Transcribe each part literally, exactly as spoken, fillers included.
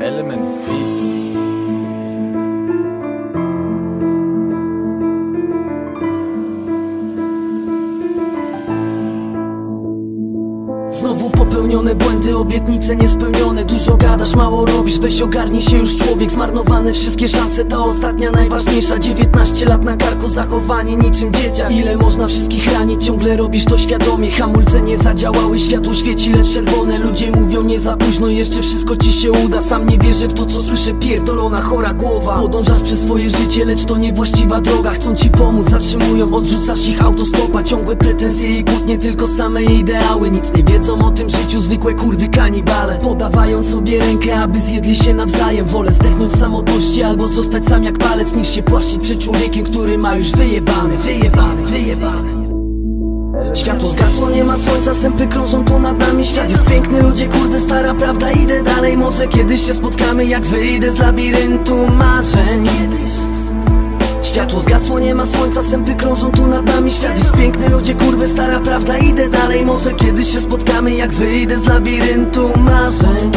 Element beats. Znowu popełnione błędy, obietnice niespełnione. Dużo gadasz, mało robisz, weź ogarnij się już człowiek. Zmarnowane wszystkie szanse, ta ostatnia najważniejsza. dziewiętnaście lat na karku, zachowanie niczym dzieciak. Ile można wszystkich ranić, ciągle robisz to świadomie. Hamulce nie zadziałały, światło świeci lecz czerwone. Ludzie mówią nie za późno, jeszcze wszystko ci się uda. Sam nie wierzę w to co słyszę, pierdolona chora głowa. Podążasz przez swoje życie, lecz to niewłaściwa droga. Chcą ci pomóc, zatrzymują, odrzucasz ich autostopa. Ciągłe pretensje i kłótnie, tylko same ideały. Nic nie wiedzą o tym życiu zwykłe kurwy kanibale. Podawają sobie rękę, aby zjedli się nawzajem. Wolę zdechnąć samotności albo zostać sam jak palec, niż się płaszczyć przed człowiekiem, który ma już wyjebane, wyjebane, wyjebane. Światło zgasło, nie ma słońca, sępy krążą tu nad nami. Świat jest piękny, ludzie, kurde, stara prawda. Idę dalej, może kiedyś się spotkamy, jak wyjdę z labiryntu marzeń. Światło zgasło, nie ma słońca, sępy krążą tu nad nami. Świat jest piękny, ludzie, kurwy, stara prawda. Idę dalej, może kiedyś się spotkamy, jak wyjdę z labiryntu marzeń.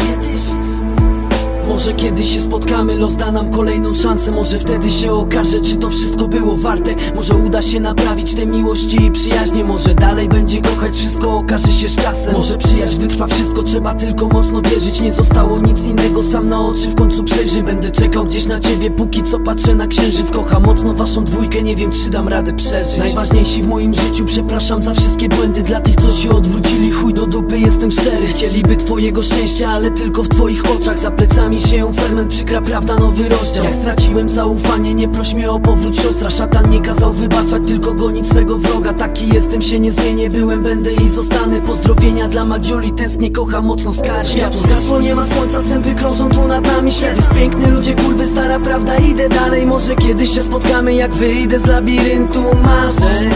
Może kiedyś się spotkamy, los da nam kolejną szansę. Może wtedy się okaże, czy to wszystko było warte. Może uda się naprawić te miłości i przyjaźnie. Może dalej będzie kochać, wszystko okaże się z czasem. Może przyjaźń wytrwa wszystko, trzeba tylko mocno wierzyć. Nie zostało nic innego, sam na oczy w końcu przejrzy. Będę czekał gdzieś na ciebie, póki co patrzę na księżyc. Kocham mocno waszą dwójkę, nie wiem czy dam radę przeżyć. Najważniejsi w moim życiu, przepraszam za wszystkie błędy. Dla tych co się odwrócili, chuj do dupy, jestem szczery. Chcieliby twojego szczęścia, ale tylko w twoich oczach. Za plecami się ferment, przykra prawda, nowy rozdział. Jak straciłem zaufanie, nie proś mnie o powrót siostra. Szatan nie kazał wybaczać, tylko gonić swego wroga. Taki jestem, się nie zmienię, byłem, będę i zostanę. Pozdrowienia dla Madziuli, tęsknię, kocham, mocno skarżę. Światło zgasło, nie ma słońca, sępy krążą tu nad nami. Świat jest piękny, ludzie, kurwy, stara prawda. Idę dalej, może kiedyś się spotkamy, jak wyjdę z labiryntu marzeń.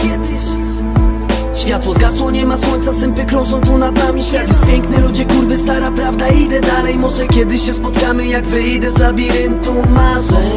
Światło zgasło, nie ma słońca, sępy krążą tu nad nami. Świat jest piękny, ludzie, kurwy, stara prawda. Idę dalej, może kiedyś się spotkamy, jak wyjdę z labiryntu marzeń.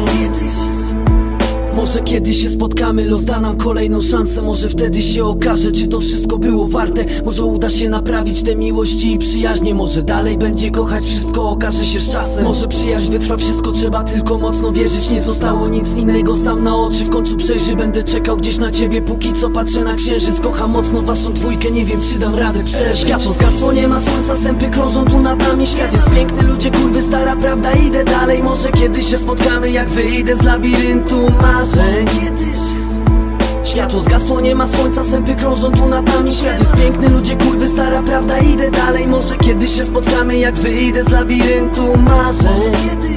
Może kiedyś się spotkamy, los da nam kolejną szansę. Może wtedy się okaże, czy to wszystko było warte. Może uda się naprawić te miłości i przyjaźnie. Może dalej będzie kochać, wszystko okaże się z czasem. Może przyjaźń wytrwa wszystko, trzeba tylko mocno wierzyć. Nie zostało nic innego, sam na oczy w końcu przejrzy. Będę czekał gdzieś na ciebie, póki co patrzę na księżyc. Kocham mocno waszą dwójkę, nie wiem czy dam radę przeżyć. Światło zgasło, nie ma słońca, sępy krążą tu nad nami. Świat jest piękny, ludzie, kurwy, stara prawda. Idę dalej, może kiedyś się spotkamy, jak wyjdę z labiryntu marzeń. Światło zgasło, nie ma słońca, sępy krążą tu nad nami. Świat jest piękny, ludzie, kurwy, stara prawda. Idę dalej, może kiedyś się spotkamy, jak wyjdę z labiryntu marzeń.